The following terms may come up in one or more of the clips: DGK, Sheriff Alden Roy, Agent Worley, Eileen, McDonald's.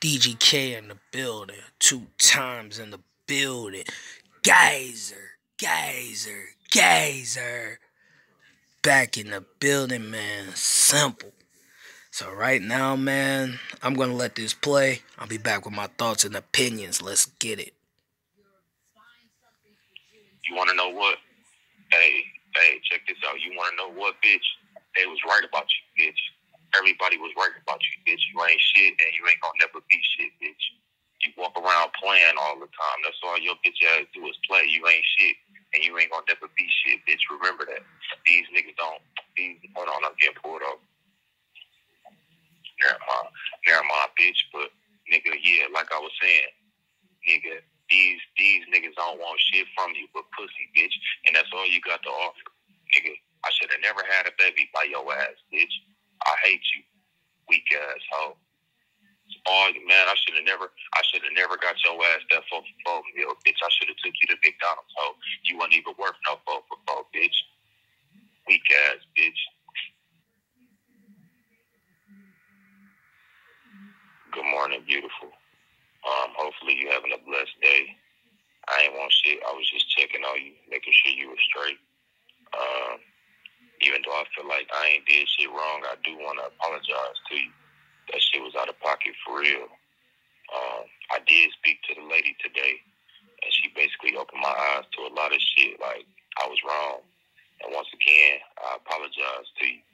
DGK in the building, 2 times in the building. Geyser. Back in the building, man. Simple. So right now, man, I'm going to let this play. I'll be back with my thoughts and opinions. Let's get it. You want to know what? Hey, check this out. You want to know what, bitch? They was right about you, bitch. Everybody was right about you, bitch. You ain't shit, and you ain't gonna never be shit, bitch. You walk around playing all the time. That's all your bitch ass do is play. You ain't shit, and you ain't gonna never be shit, bitch. Remember that. These niggas don't. Hold on, I'm getting pulled up. Never mind, bitch. But nigga, yeah, like I was saying, nigga, these niggas don't want shit from you but pussy, bitch, and that's all you got to offer, nigga. I should have never had a baby by your ass, bitch. I hate you, weak ass hoe. Oh man, I should have never got your ass that 4 for $4 meal, bitch. I should have took you to McDonald's, hoe. You weren't even worth no 4 for $4, bitch. Weak ass, bitch. Good morning, beautiful. Hopefully you having a blessed day. I ain't want shit. I was just checking on you, making sure you were straight. Even though I feel like I ain't did shit wrong, I do want to apologize to you. That shit was out of pocket for real. I did speak to the lady today, and she basically opened my eyes to a lot of shit. Like, I was wrong. And once again, I apologize to you.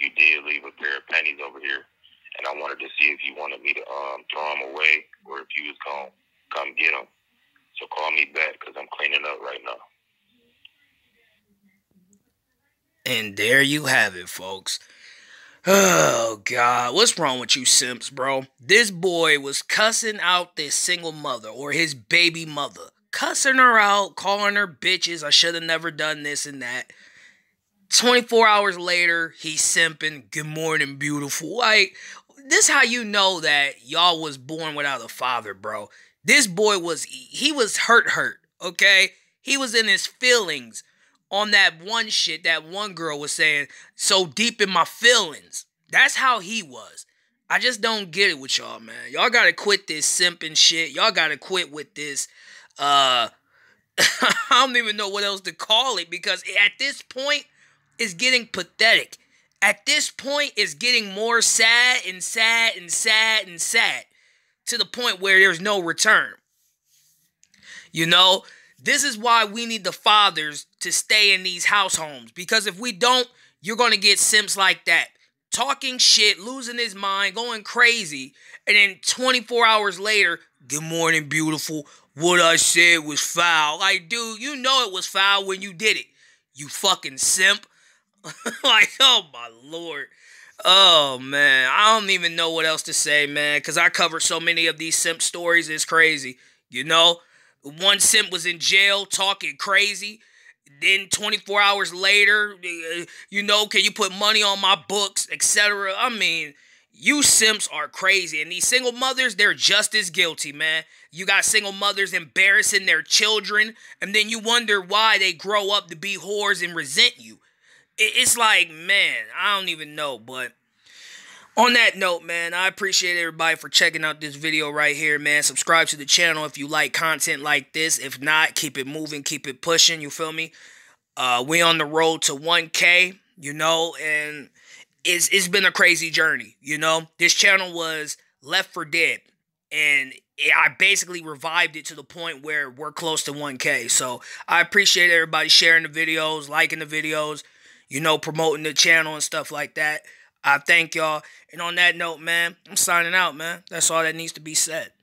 You did leave a pair of panties over here, and I wanted to see if you wanted me to throw them away or if you was going to come get them. So call me back because I'm cleaning up right now. And there you have it, folks. Oh, God. What's wrong with you simps, bro? This boy was cussing out this single mother or his baby mother. Cussing her out, calling her bitches. I should have never done this and that. 24 hours later, he's simping. Good morning, beautiful. Like, this how you know that y'all was born without a father, bro. This boy was, he was hurt, okay? He was in his feelings. On that one shit that one girl was saying, so deep in my feelings. That's how he was. I just don't get it with y'all, man. Y'all gotta quit this simping shit. Y'all gotta quit with this, I don't even know what else to call it, because at this point, it's getting pathetic. At this point, it's getting more sad, to the point where there's no return. You know? This is why we need the fathers to stay in these house homes. Because if we don't, you're going to get simps like that. Talking shit, losing his mind, going crazy. And then 24 hours later, good morning, beautiful. What I said was foul. Like, dude, you know it was foul when you did it. You fucking simp. Like, oh, my Lord. Oh, man. I don't even know what else to say, man. Because I cover so many of these simp stories. It's crazy. You know? One simp was in jail talking crazy. Then 24 hours later, you know, can you put money on my books, etc. I mean, you simps are crazy. And these single mothers, they're just as guilty, man. You got single mothers embarrassing their children. And then you wonder why they grow up to be whores and resent you. It's like, man, I don't even know, but... on that note, man, I appreciate everybody for checking out this video right here, man. Subscribe to the channel if you like content like this. If not, keep it moving, keep it pushing, you feel me? We on the road to 1K, you know, and it's been a crazy journey, you know? This channel was left for dead, and I basically revived it to the point where we're close to 1K. So I appreciate everybody sharing the videos, liking the videos, you know, promoting the channel and stuff like that. I thank y'all. And on that note, man, I'm signing out, man. That's all that needs to be said.